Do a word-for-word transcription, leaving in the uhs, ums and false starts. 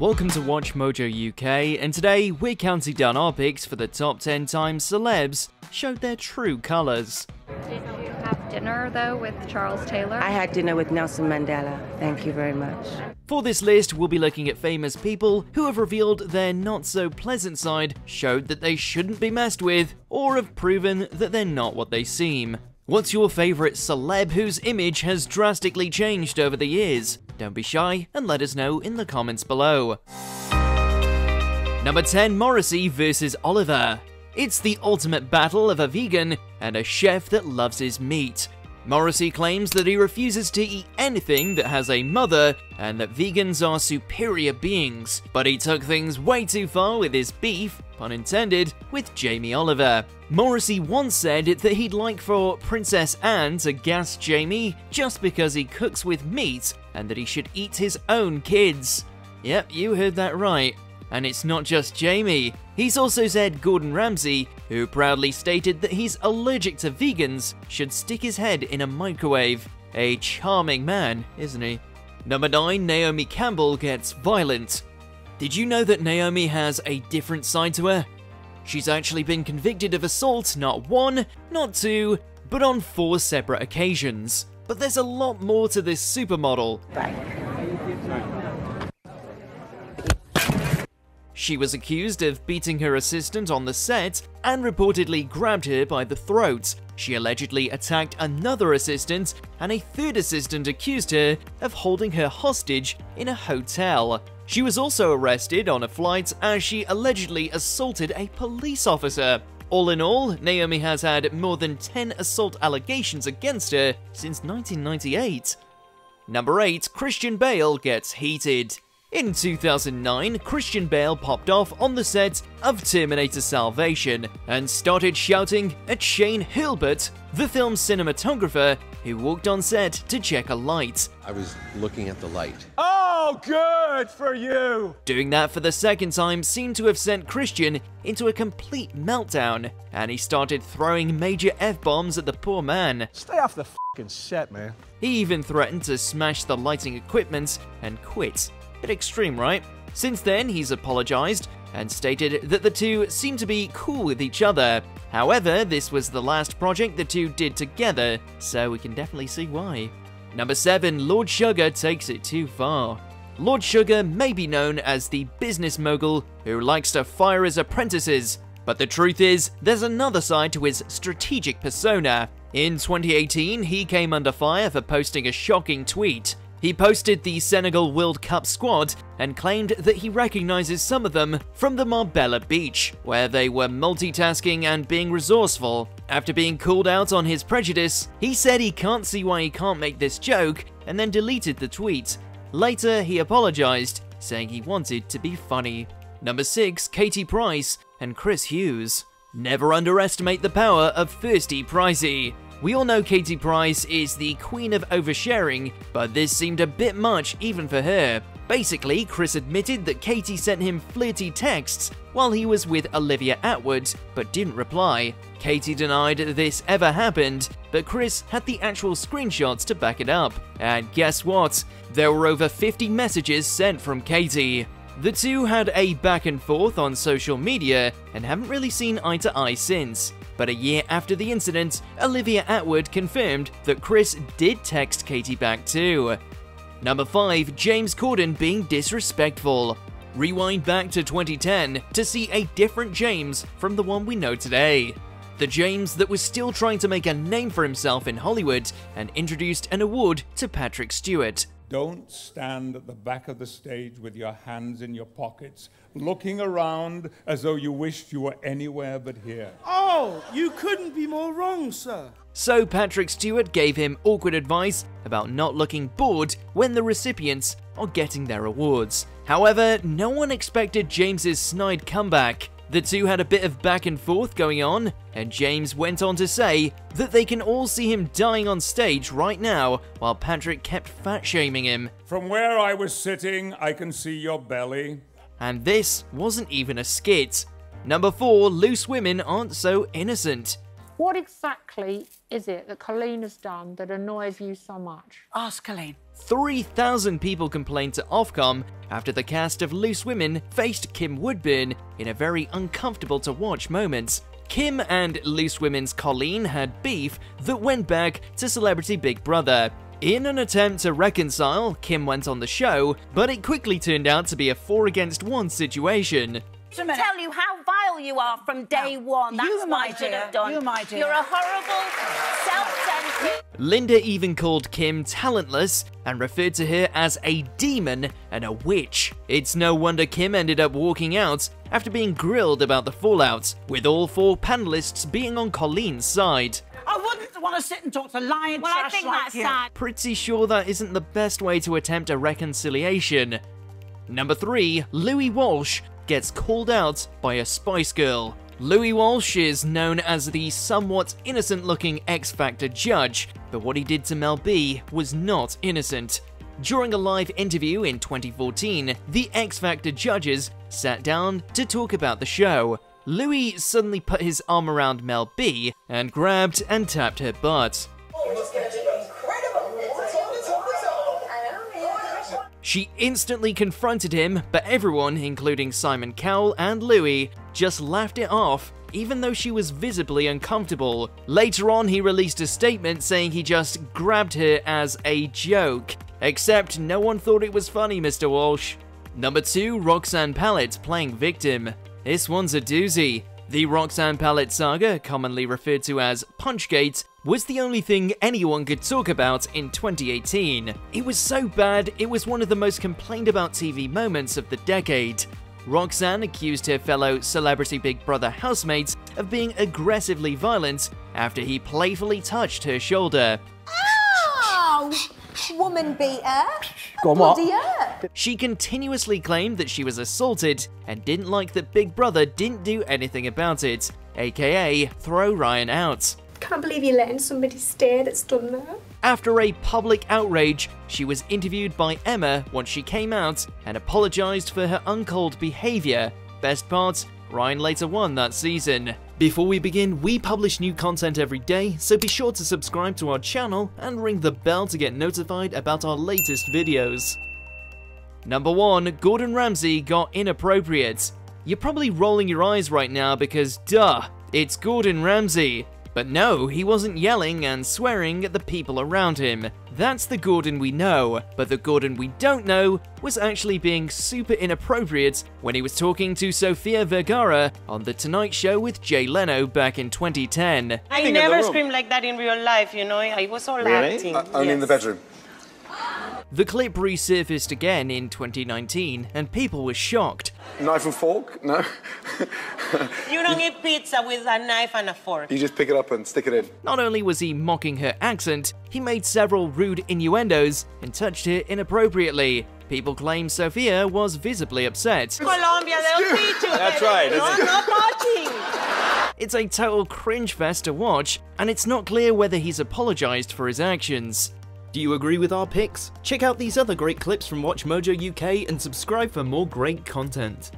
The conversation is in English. Welcome to WatchMojo U K, and today we're counting down our picks for the top ten times celebs showed their true colours. Did you have dinner though with Charles Taylor? I had dinner with Nelson Mandela, thank you very much. For this list, we'll be looking at famous people who have revealed their not-so-pleasant side, showed that they shouldn't be messed with, or have proven that they're not what they seem. What's your favourite celeb whose image has drastically changed over the years? Don't be shy and let us know in the comments below. Number ten, Morrissey versus Oliver. It's the ultimate battle of a vegan and a chef that loves his meat. Morrissey claims that he refuses to eat anything that has a mother and that vegans are superior beings, but he took things way too far with his beef, pun intended, with Jamie Oliver. Morrissey once said that he'd like for Princess Anne to gas Jamie just because he cooks with meat and that he should eat his own kids. Yep, you heard that right. And it's not just Jamie. He's also said Gordon Ramsay, who proudly stated that he's allergic to vegans, should stick his head in a microwave. A charming man, isn't he? Number nine, Naomi Campbell gets violent. Did you know that Naomi has a different side to her? She's actually been convicted of assault not one, not two, but on four separate occasions. But there's a lot more to this supermodel. She was accused of beating her assistant on the set and reportedly grabbed her by the throat. She allegedly attacked another assistant, and a third assistant accused her of holding her hostage in a hotel. She was also arrested on a flight as she allegedly assaulted a police officer. All in all, Naomi has had more than ten assault allegations against her since nineteen ninety-eight. Number eight, Christian Bale gets heated. In two thousand nine, Christian Bale popped off on the set of Terminator Salvation and started shouting at Shane Hilbert, the film's cinematographer, who walked on set to check a light. I was looking at the light. Oh, good for you! Doing that for the second time seemed to have sent Christian into a complete meltdown, and he started throwing major F-bombs at the poor man. Stay off the f***ing set, man. He even threatened to smash the lighting equipment and quit. Bit extreme, right? Since then, he's apologized and stated that the two seem to be cool with each other. However, this was the last project the two did together, so we can definitely see why. Number seven, Lord Sugar takes it too far. Lord Sugar may be known as the business mogul who likes to fire his apprentices, but the truth is, there's another side to his strategic persona. In twenty eighteen, he came under fire for posting a shocking tweet. He posted the Senegal World Cup squad and claimed that he recognizes some of them from the Marbella beach, where they were multitasking and being resourceful. After being called out on his prejudice, he said he can't see why he can't make this joke and then deleted the tweet. Later, he apologized, saying he wanted to be funny. Number six, Katie Price and Chris Hughes. Never underestimate the power of Thirsty Pricey. We all know Katie Price is the queen of oversharing, but this seemed a bit much even for her. Basically, Chris admitted that Katie sent him flirty texts while he was with Olivia Atwood, but didn't reply. Katie denied this ever happened, but Chris had the actual screenshots to back it up. And guess what? There were over fifty messages sent from Katie. The two had a back and forth on social media and haven't really seen eye to eye since. But a year after the incident, Olivia Atwood confirmed that Chris did text Katie back too. Number five, James Corden being disrespectful. Rewind back to twenty ten to see a different James from the one we know today. The James that was still trying to make a name for himself in Hollywood and introduced an award to Patrick Stewart. Don't stand at the back of the stage with your hands in your pockets, looking around as though you wished you were anywhere but here. Oh, you couldn't be more wrong, sir. So Patrick Stewart gave him awkward advice about not looking bored when the recipients are getting their awards. However, no one expected James's snide comeback. The two had a bit of back and forth going on, and James went on to say that they can all see him dying on stage right now while Patrick kept fat-shaming him. From where I was sitting, I can see your belly. And this wasn't even a skit. Number four, Loose Women aren't so innocent. What exactly is it that Coleen has done that annoys you so much? Ask Coleen. three thousand people complained to Ofcom after the cast of Loose Women faced Kim Woodburn in a very uncomfortable-to-watch moment. Kim and Loose Women's Coleen had beef that went back to Celebrity Big Brother. In an attempt to reconcile, Kim went on the show, but it quickly turned out to be a four-against-one situation. To tell you how vile you are from day no, one. That's you what I should have done. You my dear. You're a horrible, self-centered... Linda even called Kim talentless and referred to her as a demon and a witch. It's no wonder Kim ended up walking out after being grilled about the fallout, with all four panellists being on Coleen's side. I wouldn't want to sit and talk to lying well, trash I think like that's you. Sad. Pretty sure that isn't the best way to attempt a reconciliation. Number three, Louis Walsh gets called out by a Spice Girl. Louis Walsh is known as the somewhat innocent-looking X Factor judge, but what he did to Mel B was not innocent. During a live interview in twenty fourteen, the X Factor judges sat down to talk about the show. Louis suddenly put his arm around Mel B and grabbed and tapped her butt. She instantly confronted him, but everyone, including Simon Cowell and Louis, just laughed it off, even though she was visibly uncomfortable. Later on, he released a statement saying he just grabbed her as a joke. Except no one thought it was funny, Mister Walsh. Number two, Roxanne Pallett playing victim. This one's a doozy. The Roxanne Pallett saga, commonly referred to as Punchgate, was the only thing anyone could talk about in twenty eighteen. It was so bad, it was one of the most complained about T V moments of the decade. Roxanne accused her fellow Celebrity Big Brother housemates of being aggressively violent after he playfully touched her shoulder. Ow! Woman beater. Bloody earth. She continuously claimed that she was assaulted and didn't like that Big Brother didn't do anything about it, aka throw Ryan out. Can't believe you're letting somebody stay that's done that. After a public outrage, she was interviewed by Emma once she came out and apologised for her uncalled behaviour. Best part, Ryan later won that season. Before we begin, we publish new content every day, so be sure to subscribe to our channel and ring the bell to get notified about our latest videos. Number one. Gordon Ramsay got inappropriate. You're probably rolling your eyes right now because, duh, it's Gordon Ramsay. But no, he wasn't yelling and swearing at the people around him. That's the Gordon we know, but the Gordon we don't know was actually being super inappropriate when he was talking to Sofia Vergara on The Tonight Show with Jay Leno back in twenty ten. I never screamed like that in real life, you know, I was all acting. Really? Only in the bedroom. The clip resurfaced again in twenty nineteen, and people were shocked. Knife and fork? No? You don't eat pizza with a knife and a fork. You just pick it up and stick it in. Not only was he mocking her accent, he made several rude innuendos and touched her inappropriately. People claim Sofia was visibly upset. Colombia, they'll beat you. That's right. No, no touching. It's a total cringe fest to watch, and it's not clear whether he's apologized for his actions. Do you agree with our picks? Check out these other great clips from WatchMojo U K and subscribe for more great content.